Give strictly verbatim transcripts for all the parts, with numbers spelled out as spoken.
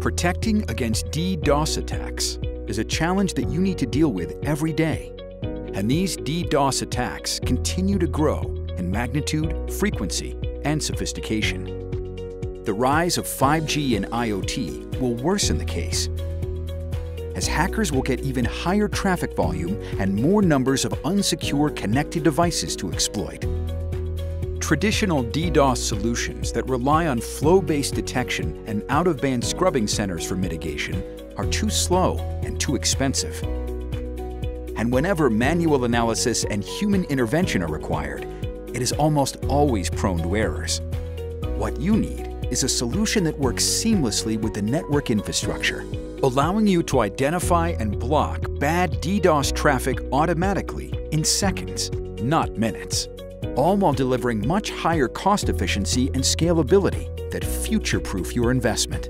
Protecting against DDoS attacks is a challenge that you need to deal with every day. And these DDoS attacks continue to grow in magnitude, frequency, and sophistication. The rise of five G and IoT will worsen the case, as hackers will get even higher traffic volume and more numbers of unsecure connected devices to exploit. Traditional DDoS solutions that rely on flow-based detection and out-of-band scrubbing centers for mitigation are too slow and too expensive. And whenever manual analysis and human intervention are required, it is almost always prone to errors. What you need is a solution that works seamlessly with the network infrastructure, allowing you to identify and block bad DDoS traffic automatically in seconds, not minutes, all while delivering much higher cost efficiency and scalability that future-proof your investment.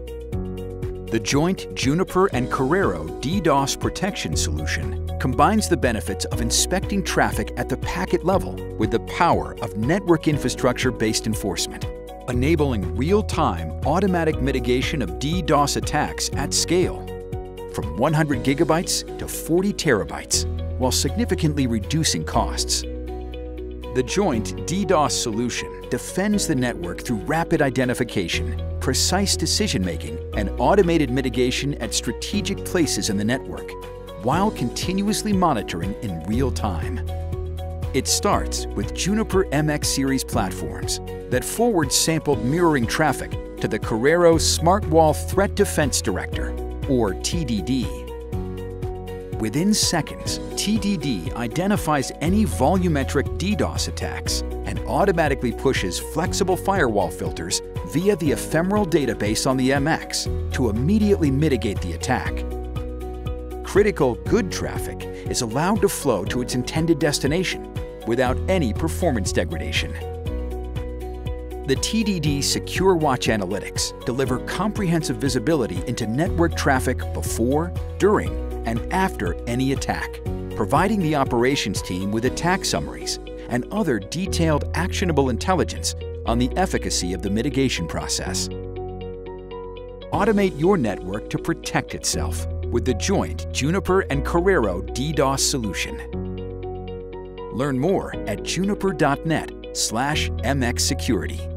The joint Juniper and Corero DDoS protection solution combines the benefits of inspecting traffic at the packet level with the power of network infrastructure-based enforcement, enabling real-time automatic mitigation of DDoS attacks at scale, from one hundred gigabytes to forty terabytes, while significantly reducing costs. The joint DDoS solution defends the network through rapid identification, precise decision-making, and automated mitigation at strategic places in the network, while continuously monitoring in real time. It starts with Juniper M X series platforms that forward-sampled mirroring traffic to the Corero Smart Wall Threat Defense Director, or T D D. Within seconds, T D D identifies any volumetric DDoS attacks and automatically pushes flexible firewall filters via the ephemeral database on the M X to immediately mitigate the attack. Critical good traffic is allowed to flow to its intended destination without any performance degradation. The T D D Secure Watch Analytics deliver comprehensive visibility into network traffic before, during, and after any attack, providing the operations team with attack summaries and other detailed actionable intelligence on the efficacy of the mitigation process. Automate your network to protect itself with the joint Juniper and Corero DDoS solution. Learn more at juniper dot net slash M X security.